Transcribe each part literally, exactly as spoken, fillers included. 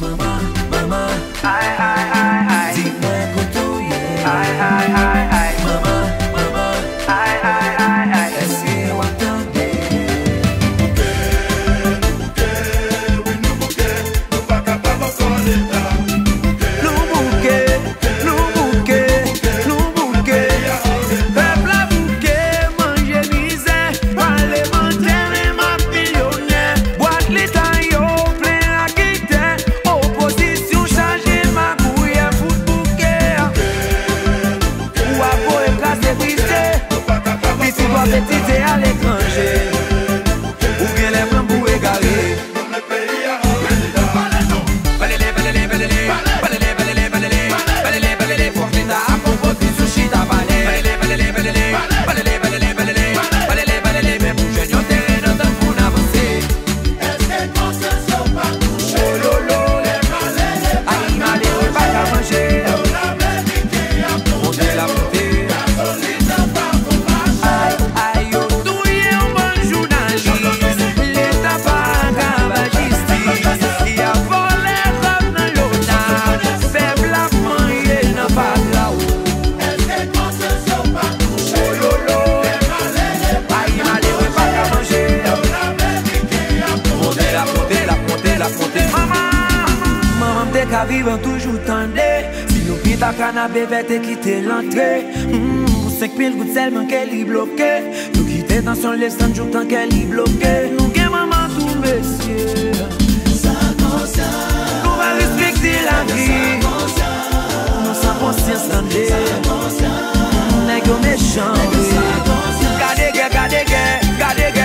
mamá, mamá. Ay, ay, ay, ay. Si fuego tuyo. Ay, ay, ay, ay. Mamá, mamá. Ay, ay, ay, ay. Es igual qu'à vivre toujours tendé. Si nous pis ta cana bébé t'es quitté l'entrée. Pour cinq mille gouttes seulement qu'elle y bloquait. Nous quitter dans son lèvre sans jour tant qu'elle y bloquait. Nous qu'est maman tout messieurs. Ça comme ça. Nous va respecter la vie. Nous sans conscience tendé. Ça comme ça. On est comme méchant. Gardez, gardez, gardez, gardez, gardez.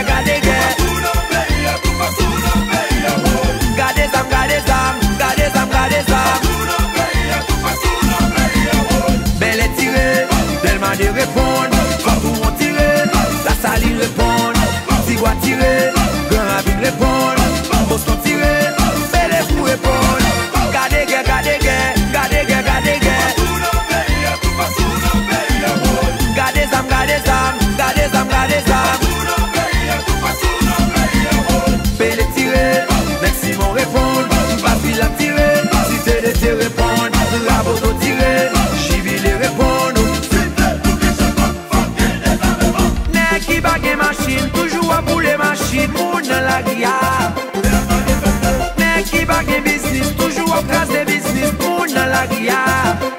Nè ki bagay biznis, toujou ap krasè biznis, moun nan la griya.